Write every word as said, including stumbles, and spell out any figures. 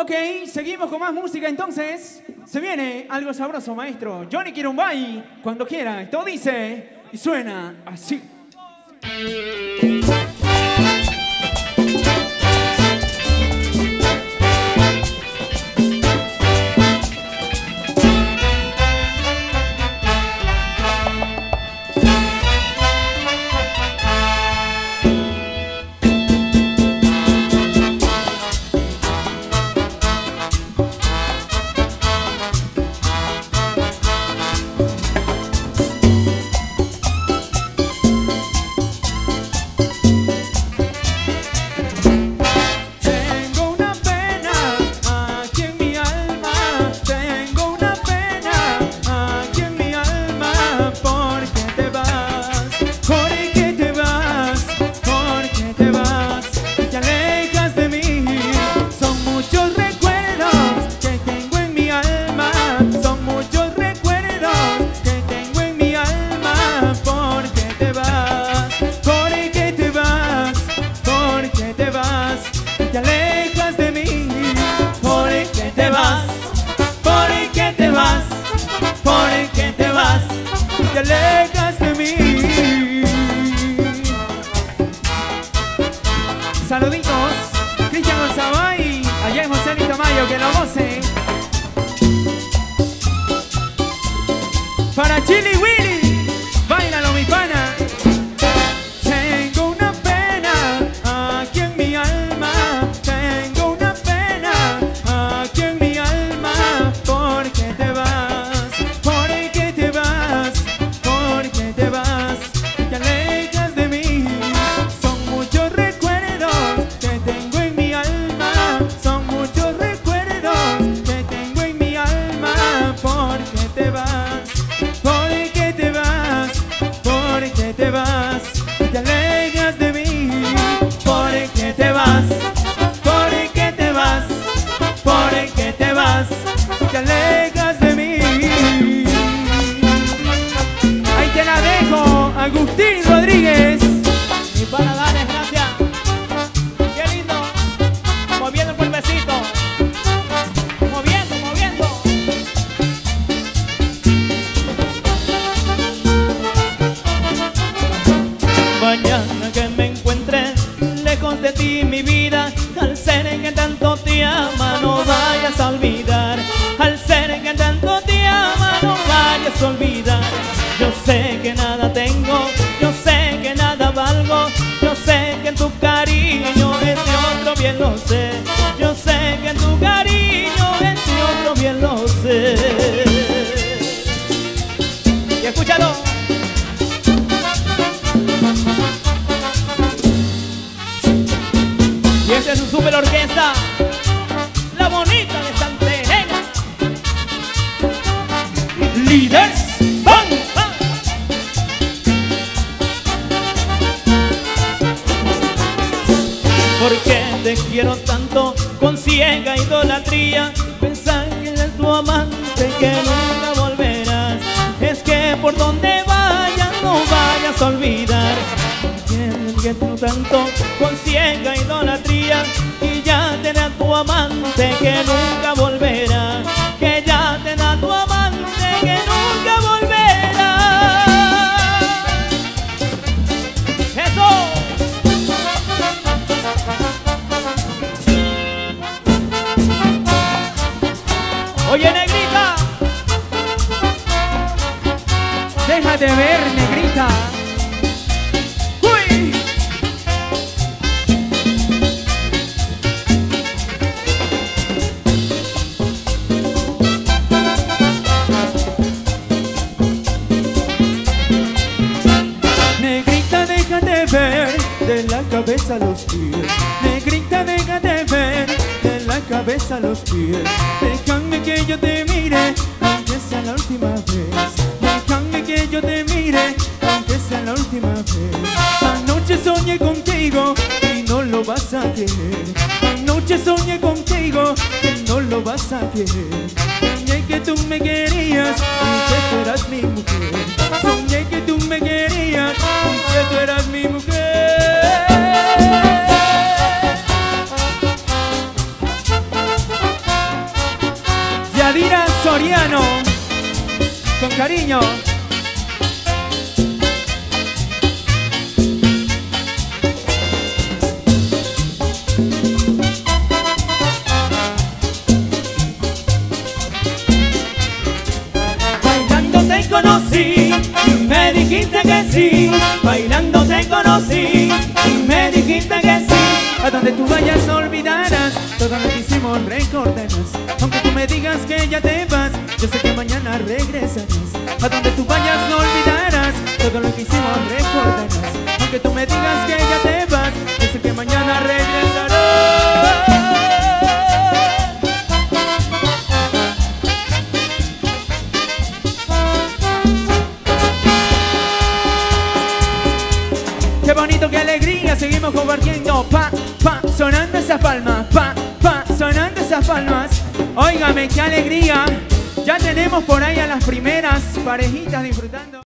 Ok, seguimos con más música entonces. Se viene algo sabroso, maestro. Johnny quiere un bye cuando quiera. Esto dice y suena así. Yadira Soriano, con cariño. Bailando te conocí y me dijiste que sí. Bailando te conocí y me dijiste que sí. A donde tú vayas olvidarás todo lo que hicimos, recordarás. Aunque tú me digas que ya te vas, yo sé que mañana regresarás. A donde tú vayas no olvidarás todo lo que hicimos, recordarás. Aunque tú me digas que ya te vas, yo sé que mañana regresarás. Qué bonito, qué alegría, seguimos compartiendo. Pa, pa, sonando esas palmas. Pa, pa, sonando esas palmas. Óigame, qué alegría. Ya tenemos por ahí a las primeras parejitas disfrutando.